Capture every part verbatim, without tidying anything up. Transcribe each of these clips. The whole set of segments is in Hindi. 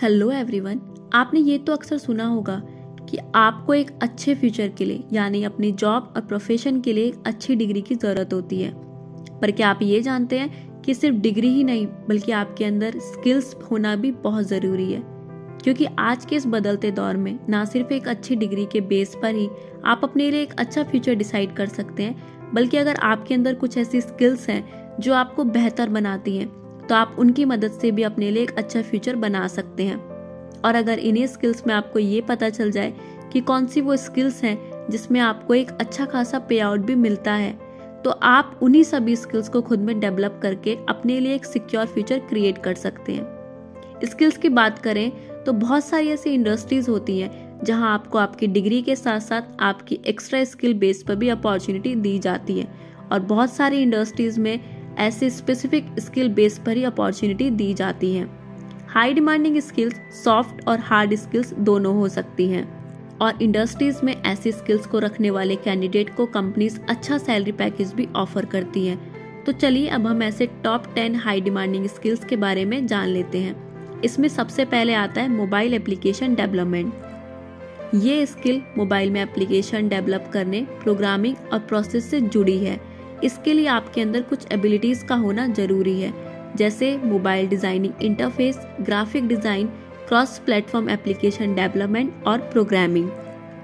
हेलो एवरीवन, आपने ये तो अक्सर सुना होगा कि आपको एक अच्छे फ्यूचर के लिए यानी अपनी जॉब और प्रोफेशन के लिए एक अच्छी डिग्री की ज़रूरत होती है। पर क्या आप ये जानते हैं कि सिर्फ डिग्री ही नहीं बल्कि आपके अंदर स्किल्स होना भी बहुत ज़रूरी है, क्योंकि आज के इस बदलते दौर में ना सिर्फ एक अच्छी डिग्री के बेस पर ही आप अपने लिए एक अच्छा फ्यूचर डिसाइड कर सकते हैं, बल्कि अगर आपके अंदर कुछ ऐसी स्किल्स हैं जो आपको बेहतर बनाती हैं तो आप उनकी मदद से भी अपने लिए एक अच्छा फ्यूचर बना सकते हैं। और अगर इन्हीं स्किल्स में आपको ये पता चल जाए कि कौन सी वो स्किल्स हैं जिसमें आपको एक अच्छा खासा पे आउट भी मिलता है, तो आप उन्हीं सभी स्किल्स को खुद में डेवलप करके अपने लिए एक सिक्योर फ्यूचर क्रिएट कर सकते हैं। स्किल्स की बात करें तो बहुत सारी ऐसी इंडस्ट्रीज होती हैं जहाँ आपको आपकी डिग्री के साथ साथ आपकी एक्स्ट्रा स्किल बेस पर भी अपॉर्चुनिटी दी जाती है, और बहुत सारी इंडस्ट्रीज में ऐसे स्पेसिफिक स्किल बेस पर ही अपॉर्चुनिटी दी जाती है। हाई डिमांडिंग स्किल्स सॉफ्ट और हार्ड स्किल्स दोनों हो सकती हैं, और इंडस्ट्रीज में ऐसी स्किल्स को रखने वाले कैंडिडेट को कंपनीज अच्छा सैलरी पैकेज भी ऑफर करती हैं। तो चलिए अब हम ऐसे top ten high demanding skills के बारे में जान लेते हैं। इसमें सबसे पहले आता है मोबाइल एप्लीकेशन डेवलपमेंट। ये स्किल मोबाइल में एप्लीकेशन डेवलप करने, प्रोग्रामिंग और प्रोसेस से जुड़ी है। इसके लिए आपके अंदर कुछ एबिलिटीज का होना जरूरी है, जैसे mobile designing interface, graphic design, cross platform application development और प्रोग्रामिंग।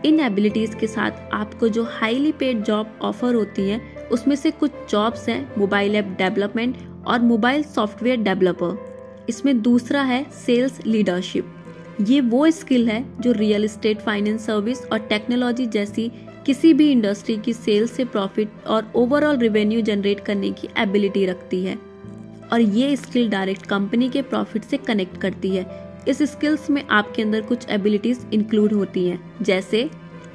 इन एबिलिटीज के साथ आपको जो हाईली पेड जॉब ऑफर होती हैं उसमें से कुछ जॉब्स हैं मोबाइल ऐप डेवलपमेंट और मोबाइल सॉफ्टवेयर डेवलपर। इसमें दूसरा है सेल्स लीडरशिप। ये वो स्किल है जो रियल एस्टेट, फाइनेंस सर्विस और टेक्नोलॉजी जैसी किसी भी इंडस्ट्री की सेल्स से प्रॉफिट और ओवरऑल रेवेन्यू जनरेट करने की एबिलिटी रखती है, और ये स्किल डायरेक्ट कंपनी के प्रॉफिट से कनेक्ट करती है। इस स्किल्स में आपके अंदर कुछ एबिलिटीज इंक्लूड होती हैं, जैसे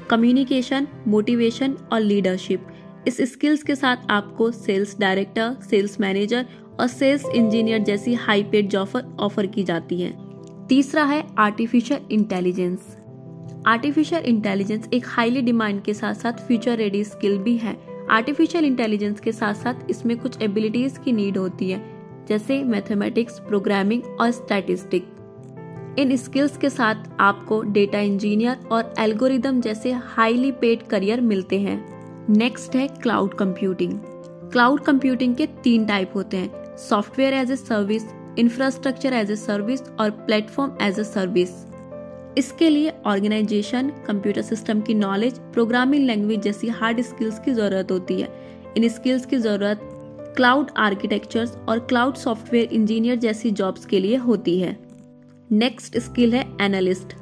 कम्युनिकेशन, मोटिवेशन और लीडरशिप। इस स्किल्स के साथ आपको सेल्स डायरेक्टर, सेल्स मैनेजर और सेल्स इंजीनियर जैसी हाई पेड जॉब ऑफर की जाती है। तीसरा है आर्टिफिशियल इंटेलिजेंस। आर्टिफिशियल इंटेलिजेंस एक हाईली डिमांड के साथ साथ फ्यूचर रेडी स्किल भी है। आर्टिफिशियल इंटेलिजेंस के साथ साथ इसमें कुछ एबिलिटीज की नीड होती है, जैसे मैथमेटिक्स, प्रोग्रामिंग और स्टैटिस्टिक। इन स्किल्स के साथ आपको डेटा इंजीनियर और एल्गोरिदम जैसे हाईली पेड करियर मिलते हैं। नेक्स्ट है क्लाउड कंप्यूटिंग। क्लाउड कंप्यूटिंग के तीन टाइप होते हैं, software as a service, infrastructure as a service और प्लेटफॉर्म एज ए सर्विस। इसके लिए ऑर्गेनाइजेशन, कंप्यूटर सिस्टम की नॉलेज, प्रोग्रामिंग लैंग्वेज जैसी हार्ड स्किल्स की जरूरत होती है। इन स्किल्स की जरूरत क्लाउड आर्किटेक्चर्स और क्लाउड सॉफ्टवेयर इंजीनियर जैसी जॉब्स के लिए होती है। नेक्स्ट स्किल है एनालिस्ट।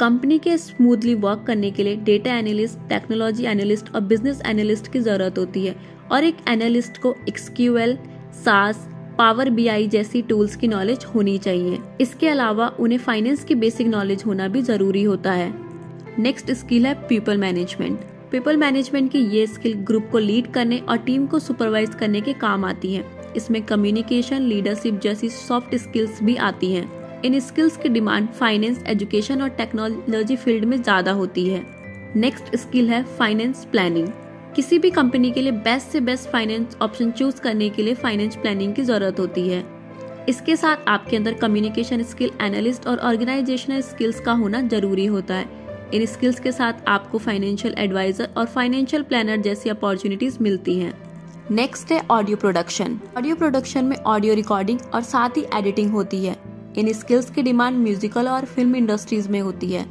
कंपनी के स्मूथली वर्क करने के लिए डेटा एनालिस्ट, टेक्नोलॉजी एनालिस्ट और बिजनेस एनालिस्ट की जरूरत होती है, और एक एनालिस्ट को एक्सक्यूएल, सास, पावर बीआई जैसी टूल्स की नॉलेज होनी चाहिए। इसके अलावा उन्हें फाइनेंस की बेसिक नॉलेज होना भी जरूरी होता है। नेक्स्ट स्किल है पीपल मैनेजमेंट। पीपल मैनेजमेंट की ये स्किल ग्रुप को लीड करने और टीम को सुपरवाइज करने के काम आती है। इसमें कम्युनिकेशन, लीडरशिप जैसी सॉफ्ट स्किल्स भी आती हैं। इन स्किल्स की डिमांड फाइनेंस, एजुकेशन और टेक्नोलॉजी फील्ड में ज्यादा होती है। नेक्स्ट स्किल है फाइनेंस प्लानिंग। किसी भी कंपनी के लिए बेस्ट से बेस्ट फाइनेंस ऑप्शन चूज करने के लिए फाइनेंस प्लानिंग की जरूरत होती है। इसके साथ आपके अंदर कम्युनिकेशन स्किल, एनालिस्ट और ऑर्गेनाइजेशनल स्किल्स का होना जरूरी होता है। इन स्किल्स के साथ आपको फाइनेंशियल एडवाइजर और फाइनेंशियल प्लानर जैसी अपॉर्चुनिटीज मिलती हैं। नेक्स्ट है ऑडियो प्रोडक्शन। ऑडियो प्रोडक्शन में ऑडियो रिकॉर्डिंग और साथ ही एडिटिंग होती है। इन स्किल्स की डिमांड म्यूजिकल और फिल्म इंडस्ट्रीज में होती है।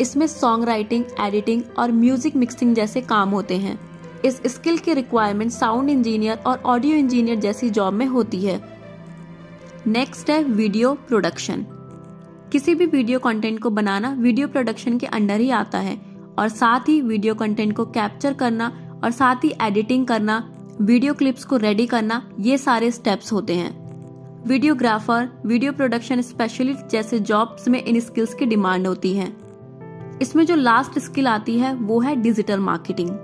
इसमें सॉन्ग राइटिंग, एडिटिंग और म्यूजिक मिक्सिंग जैसे काम होते हैं। इस स्किल की रिक्वायरमेंट साउंड इंजीनियर और ऑडियो इंजीनियर जैसी जॉब में होती है। नेक्स्ट है वीडियो प्रोडक्शन। किसी भी वीडियो कंटेंट को बनाना वीडियो प्रोडक्शन के अंडर ही आता है, और साथ ही वीडियो कंटेंट को कैप्चर करना और साथ ही एडिटिंग करना, वीडियो क्लिप्स को रेडी करना, ये सारे स्टेप्स होते हैं। वीडियोग्राफर, वीडियो प्रोडक्शन स्पेशलिस्ट जैसे जॉब्स में इन स्किल्स की डिमांड होती है। इसमें जो लास्ट स्किल आती है वो है डिजिटल मार्केटिंग।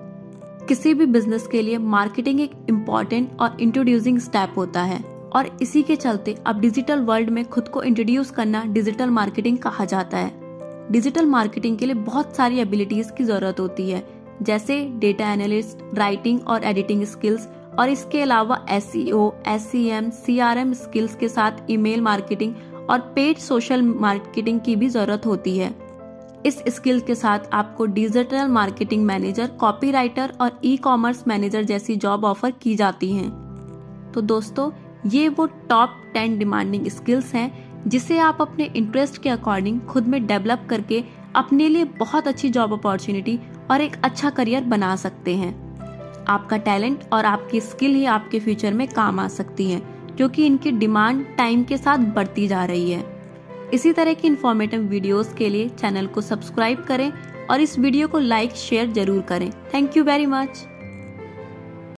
किसी भी बिजनेस के लिए मार्केटिंग एक इम्पॉर्टेंट और इंट्रोड्यूसिंग स्टेप होता है, और इसी के चलते अब डिजिटल वर्ल्ड में खुद को इंट्रोड्यूस करना डिजिटल मार्केटिंग कहा जाता है। डिजिटल मार्केटिंग के लिए बहुत सारी एबिलिटीज की जरूरत होती है, जैसे डेटा एनालिस्ट, राइटिंग और एडिटिंग स्किल्स, और इसके अलावा एसईओ, एससीएम, सीआरएम स्किल्स के साथ ईमेल मार्केटिंग और पेड सोशल मार्केटिंग की भी जरूरत होती है। इस स्किल के साथ आपको डिजिटल मार्केटिंग मैनेजर, कॉपीराइटर और ई कॉमर्स मैनेजर जैसी जॉब ऑफर की जाती हैं। तो दोस्तों, ये वो टॉप टेन डिमांडिंग स्किल्स हैं जिसे आप अपने इंटरेस्ट के अकॉर्डिंग खुद में डेवलप करके अपने लिए बहुत अच्छी जॉब अपॉर्चुनिटी और एक अच्छा करियर बना सकते हैं। आपका टैलेंट और आपकी स्किल ही आपके फ्यूचर में काम आ सकती हैं, जो कि इनकी डिमांड टाइम के साथ बढ़ती जा रही है। इसी तरह की इन्फॉर्मेटिव वीडियोस के लिए चैनल को सब्सक्राइब करें और इस वीडियो को लाइक शेयर जरूर करें। Thank you very much.